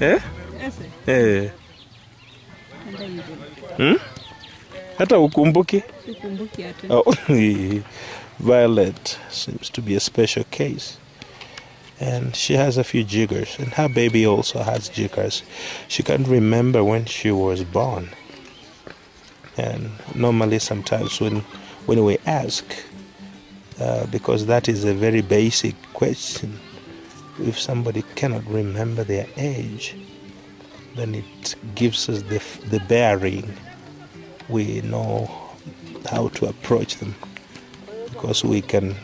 Eh? Eh. Hmm? Hata ukumbuki? Ukumbuki hata. Oh, Violet seems to be a special case. And she has a few jiggers, and her baby also has jiggers. She can't remember when she was born. And normally sometimes when we ask, because that is a very basic question, if somebody cannot remember their age, then it gives us the bearing. We know how to approach them, because we can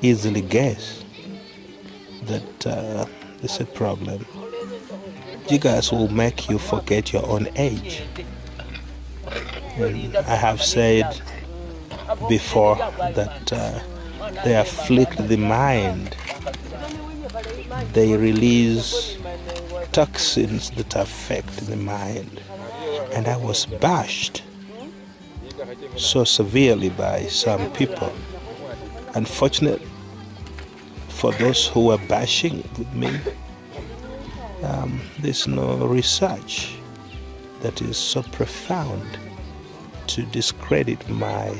easily guess that this is a problem. Jiggers will make you forget your own age. And I have said before that they afflict the mind. They release toxins that affect the mind. And I was bashed so severely by some people. Unfortunately, for those who were bashing with me, there's no research that is so profound to discredit my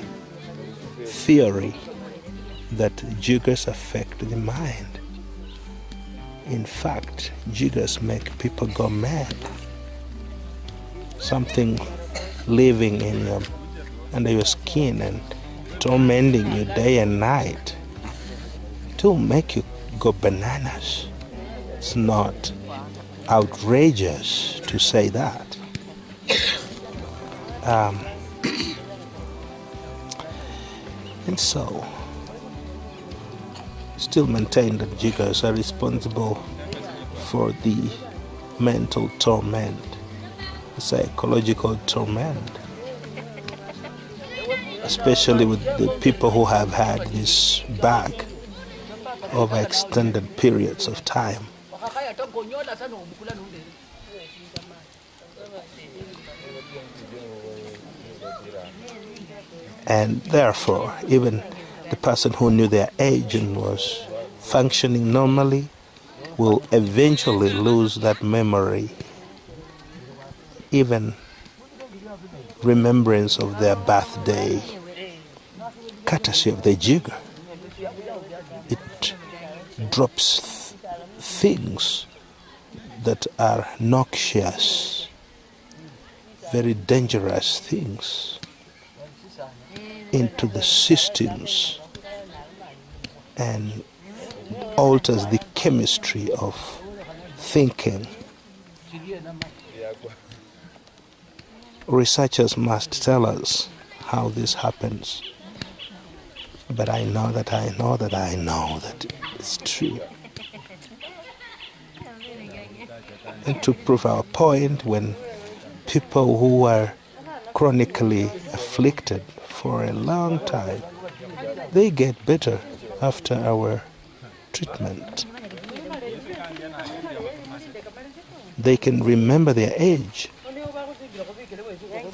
theory that jiggers affect the mind. In fact, jiggers make people go mad. Something living in your, under your skin and tormenting you day and night. It will make you go bananas. It's not outrageous to say that. And so, still maintain that jiggers are responsible for the mental torment, the psychological torment, especially with the people who have had this back over extended periods of time. And therefore, even the person who knew their age and was functioning normally will eventually lose that memory, even remembrance of their birthday, courtesy of the jigger. It drops things that are noxious, very dangerous things into the systems and alters the chemistry of thinking. Researchers must tell us how this happens. But I know that I know that it's true. And to prove our point, when people who were chronically afflicted for a long time, they get better after our treatment. They can remember their age.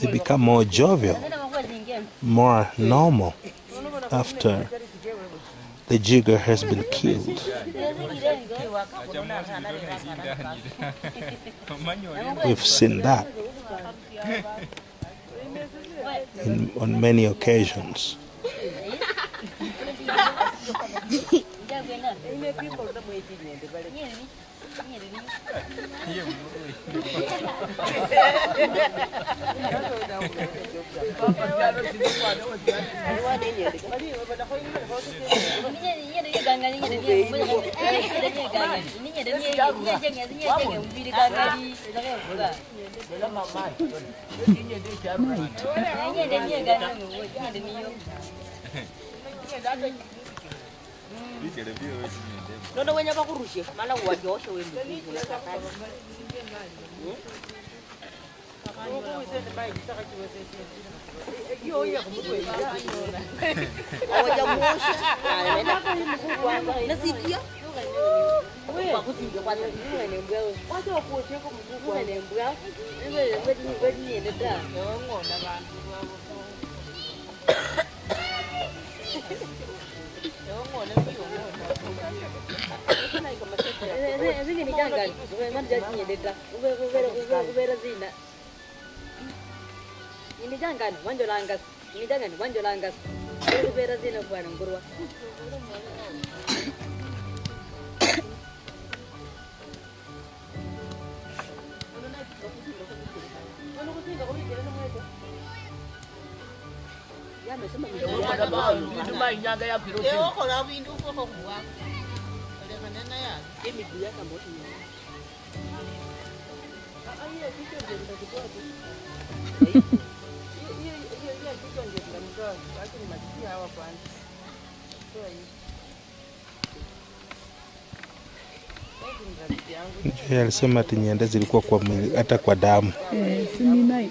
They become more jovial, more normal, after the jigger has been killed. We've seen that on many occasions. Alisema ati nyanda zilikuwa kwa mwili hata kwa damu. Si nini?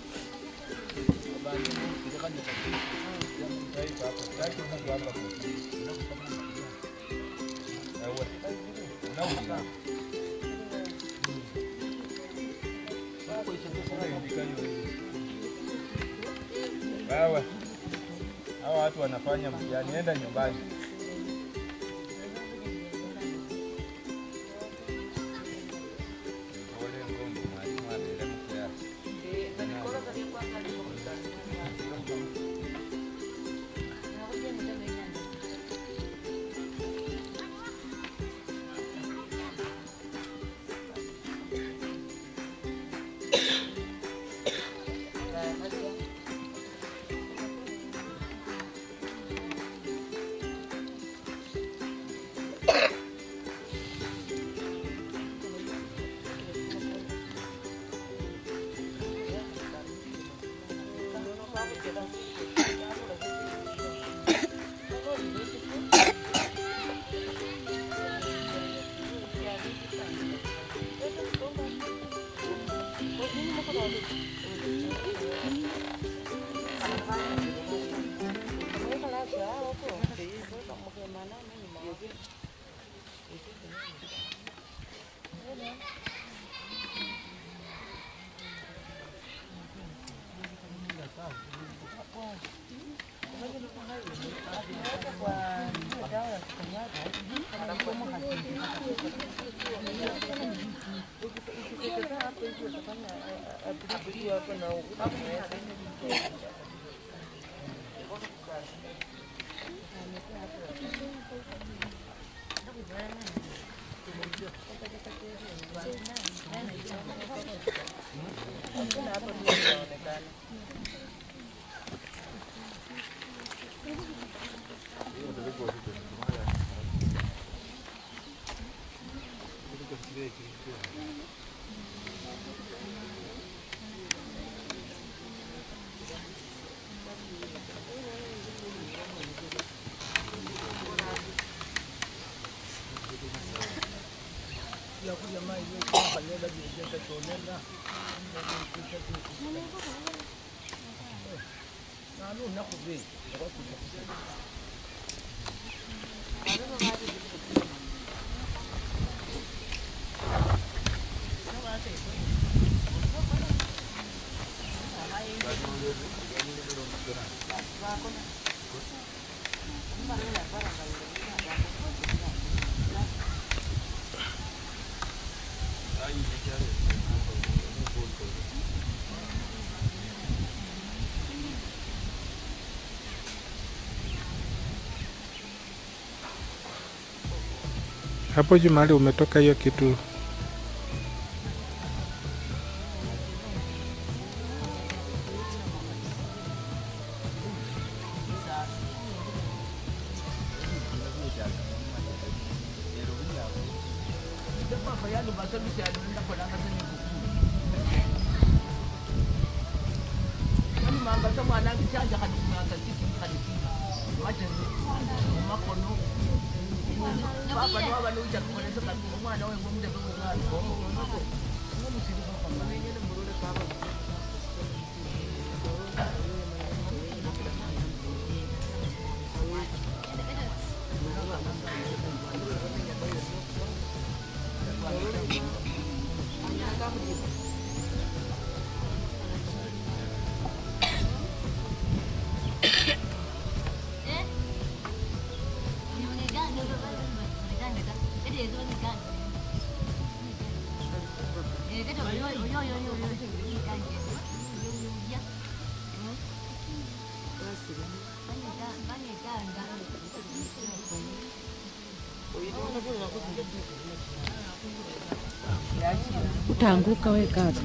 Nienda nyumbani. Gracias. Hapo Jumali umetoka hiyo kitu. Utaanguka wewe kaza.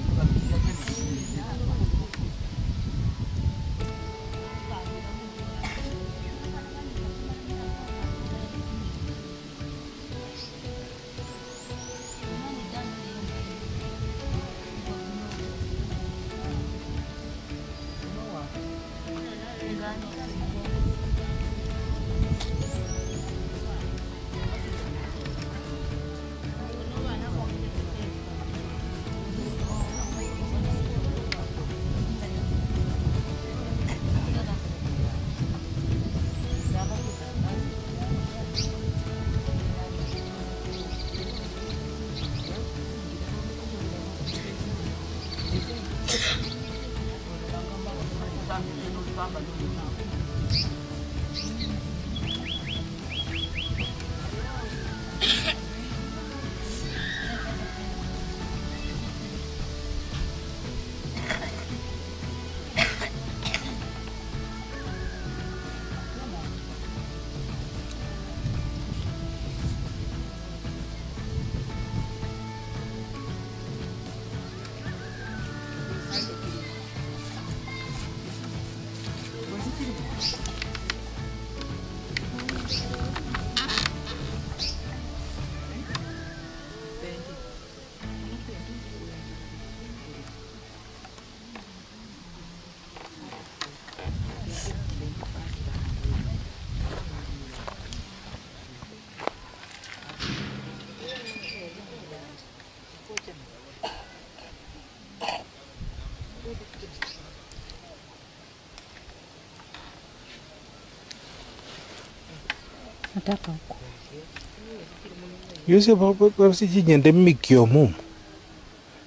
You say, "What was it?" And then make your mum.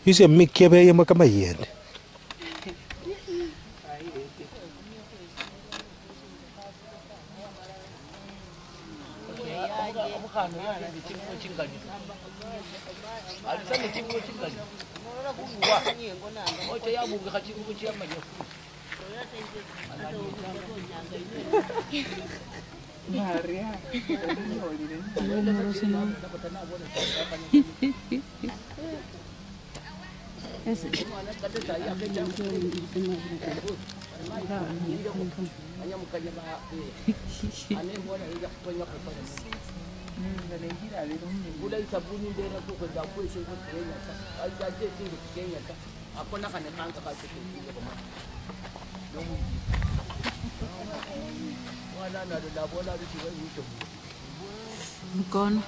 You say, "Make your baby come here." Gone.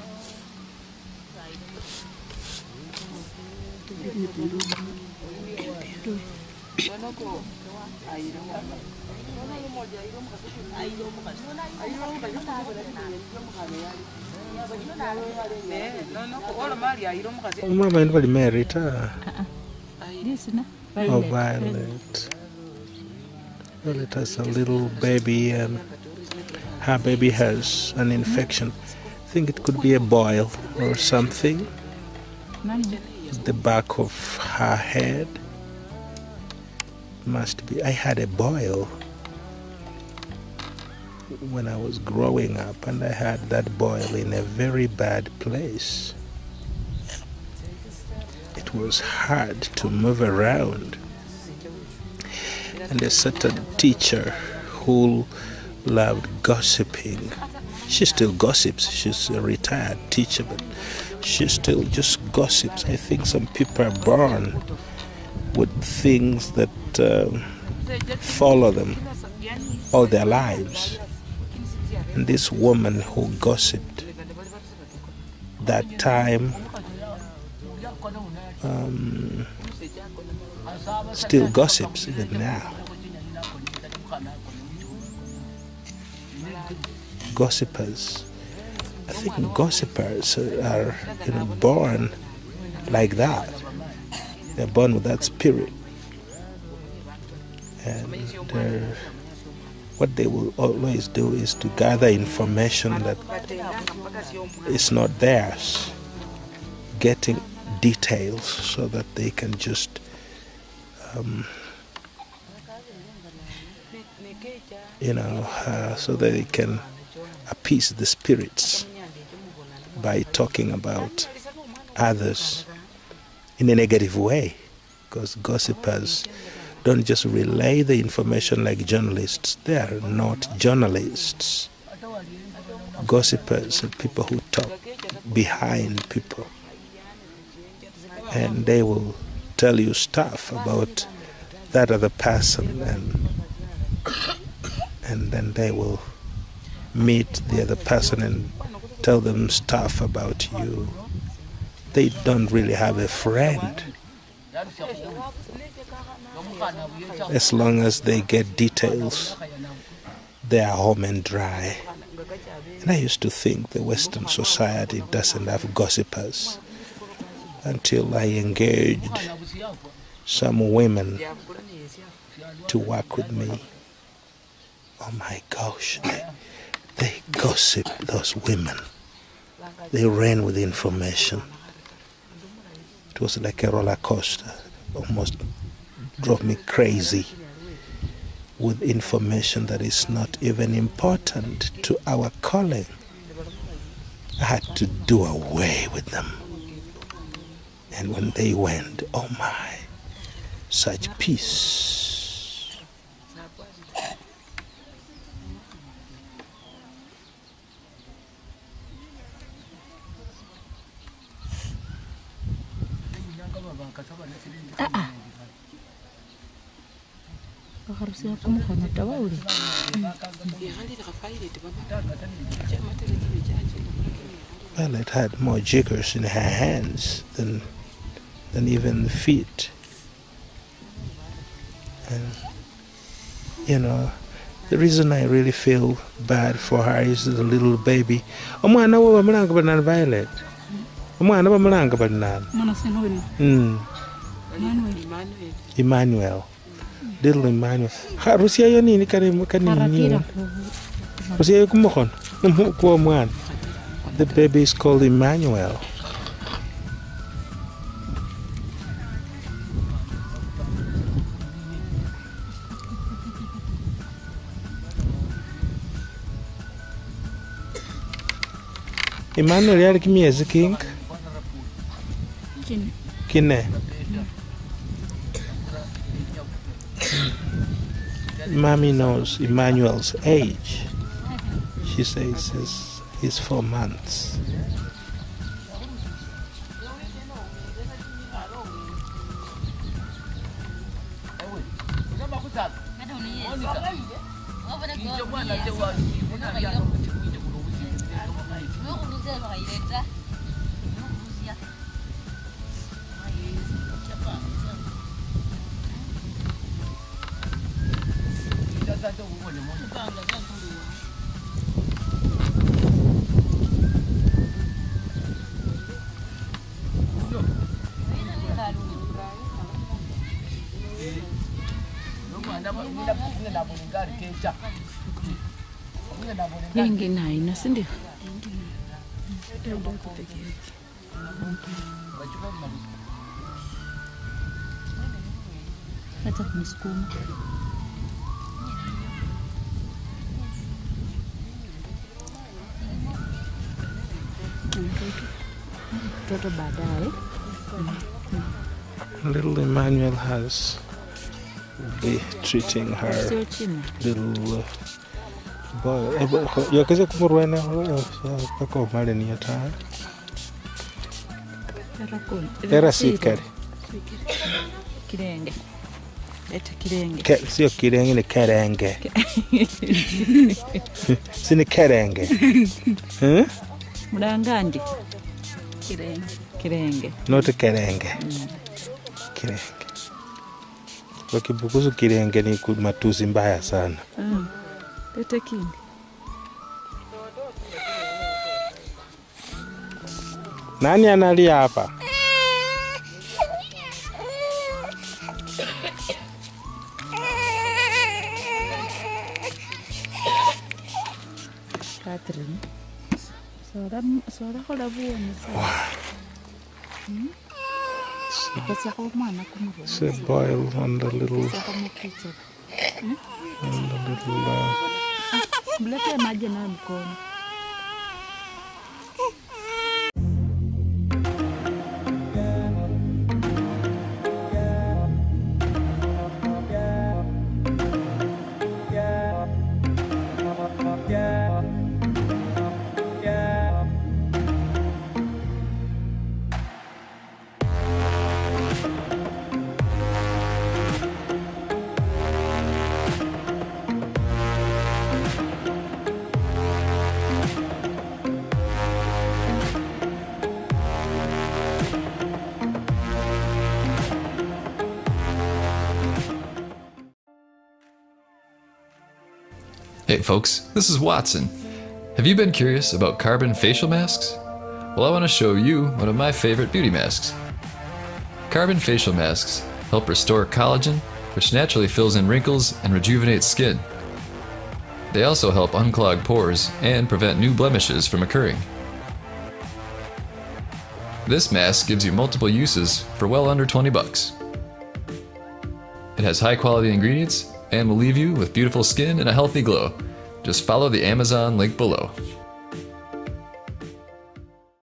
Married. Oh, Violet. Violet has a little baby and her baby has an infection. I think it could be a boil or something at the back of her head. Must be. I had a boil when I was growing up, and I had that boil in a very bad place. It was hard to move around. And a certain teacher who loved gossiping, she still gossips, she's a retired teacher, but she still just gossips. I think some people are born with things that follow them all their lives. And this woman who gossiped that time still gossips even now. Gossipers, I think gossipers are born like that. They're born with that spirit, and what they will always do is to gather information that is not theirs, getting details so that they can just so that they can appease the spirits by talking about others in a negative way, because gossipers don't just relay the information like journalists. They are not journalists. Gossipers are people who talk behind people, and they will tell you stuff about that other person, and then they will meet the other person and tell them stuff about you. They don't really have a friend, as long as they get details. They are home and dry. And I used to think the Western society doesn't have gossipers, until I engaged some women to work with me. Oh my gosh, they gossip, those women. They ran with information. It was like a roller coaster, almost drove me crazy with information that is not even important to our calling. I had to do away with them. And when they went, oh my, such peace. Well, it had more jiggers in her hands than even the feet. And the reason I really feel bad for her is the little baby. Violet. Emmanuel. Little Emmanuel. The baby is called Emmanuel. Emmanuel, you give me a king. Kine. Mommy knows Emmanuel's age. She says he's 4 months. Little Emmanuel has be treating her little boy. You're going to come right now. Wakibukuzu kirenge ni matusi mbaya sana. Leta kini. Nani analia hapa? Catherine. Sora kola buo ni sora. It's a boil on the little. Hey folks, this is Watson. Have you been curious about carbon facial masks? Well, I want to show you one of my favorite beauty masks. Carbon facial masks help restore collagen, which naturally fills in wrinkles and rejuvenates skin. They also help unclog pores and prevent new blemishes from occurring. This mask gives you multiple uses for well under 20 bucks. It has high quality ingredients and will leave you with beautiful skin and a healthy glow. Just follow the Amazon link below.